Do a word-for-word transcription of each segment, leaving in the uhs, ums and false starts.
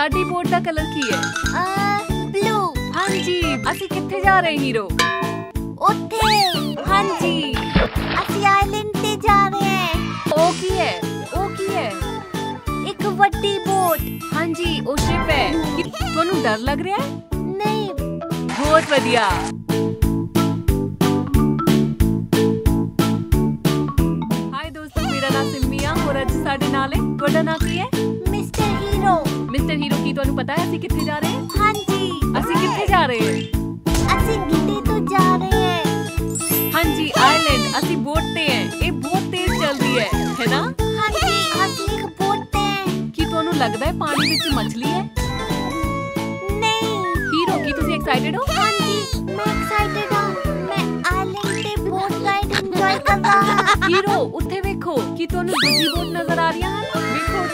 Sari board का colour की है? ब्लू। हाँ जी। असी किथे जा रहे हीरो? उथे। हाँ जी। असी आइलैंड ते जा रहे हैं। ओ की है? ओ की है? एक वड्डी बोट। हाँ जी, ओ शिप है। तुहानू डर लग रहा है? नहीं। बहुत बढ़िया। हाय दोस्तों, मेरा नाम सिम्मिया और अज साडे नाल है। तुहाडा नाम की है? Mister hero. मिस्टर हीरो की तुहानू पता है असी किथे जा रहे हैं? हाँ जी। असी किथे जा रहे हैं? असी किथे तो जा रहे हैं। हाँ जी, आइलैंड। असी बोट ते हैं। ए बहुत तेज चलदी है, है ना? हाँ जी, असी एक बोट ते हैं। की तुहानू लगदा है पानी विच मछली है? नहीं। हीरो, की तुसी एक्साइटेड हो? हाँ जी, मैं एक्साइटेड हां। मैं आइलैंड ते बोट राइड एंजॉय करदा हां। हीरो, उथे देखो, की तुहानू दूजी बोट नजर आ रही है? देखो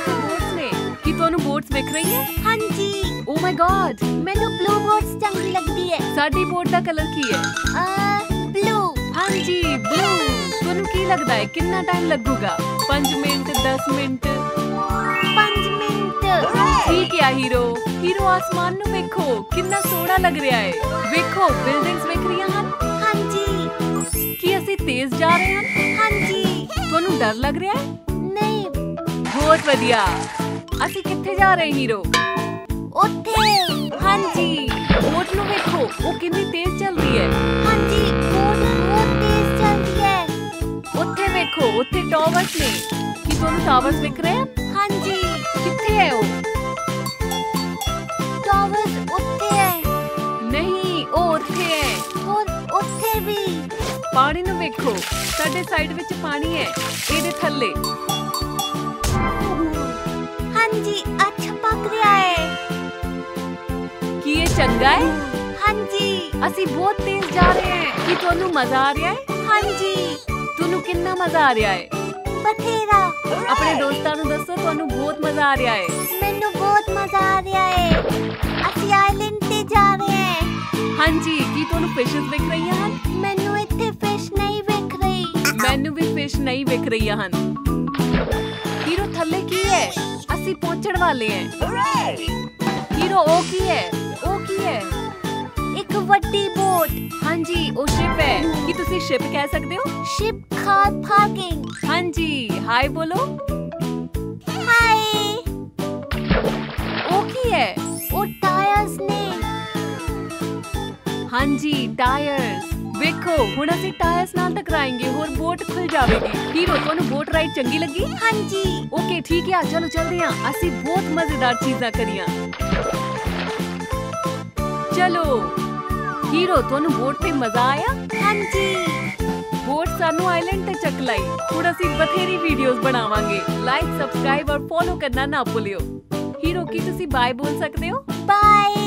की तुहानू बोट्स दिख रही है? हाँ जी। ओह माय गॉड, मैनू ब्लू बोट्स चंगी लगदी है। साडी बोट का कलर की है? ब्लू। हाँ जी, ब्लू। तुहानू की लगदा है कितना टाइम लगूगा? पाँच मिनट? दस मिनट? पाँच मिनट। ठीक है हीरो। हीरो, आसमान नू देखो, कितना सोहना लग रहा है। देखो बिल्डिंग्स दिख रही हैं। हाँ जी। की असी तेज जा रहे हैं? हाँ जी। तुहानू डर लग रहा है? नहीं। बहुत बढ़िया। असी किथे जा रहे हीरो? उथे। हाँ जी। बोट नू देखो, वो कितनी तेज चल रही है। हाँ जी, बोट बहुत तेज चल रही है। उथे देखो, उथे टावर्स ने। की तुहानू टावर्स दिख रहे हैं? हाँ जी। किथे है वो टावर्स? उथे है। नहीं, वो उथे है। और उथे भी पानी नू देखो, साडे साइड विच पानी है, एदे थल्ले। जी, अच्छा पक रहा है। की ये चंगा है? हाँ जी। असी बहुत तेज जा रहे हैं। की तुहानू मजा आ रहा है? हाँ जी। तुहानू कितना मजा आ रहा है? बथेरा। अपने दोस्तां नू दसो, तुहानू बहुत मजा आ रहा है? मैनू बहुत मजा आ रहा है। असी आइलैंड ते जा रहे हैं। हाँ जी। की तुहानू फिशेस दिख रही हैं? मैनू इत्थे फिश नहीं दिख रही। मैनू भी फिश नहीं दिख रही हैं। हीरो, थल्ले की है? असी पहुंचण वाले हैं। हीरो, ओ की है? ओ की है? एक वड्डी बोट। हाँ जी, ओ शिप है। की तुसी शिप कह सकदे हो? शिप खाद फागिंग। हाँ जी। हाय बोलो। हाय। ओ की है? ओ टायर्स ने। हाँ जी, टायर्स। देखो हुण असी टायर्स नाल टकराएंगे और बोट खुल जाएगी। हीरो, तुहानू बोट राइड चंगी लगी? हाँ जी। ओके, ठीक है, चलो चलदे हां। असी बहुत मजेदार चीज़ां करियां। चलो हीरो, तुहानू बोट पे मजा आया? हाँ जी। बोट सानू आइलैंड ते चक लाई। हुण असी बथेरी वीडियोस बनावांगे। लाइक, सब्सक्राइब और फॉलो करना ना भूलियो। हीरो, की तुसी बाय बोल सकदे हो? बाय।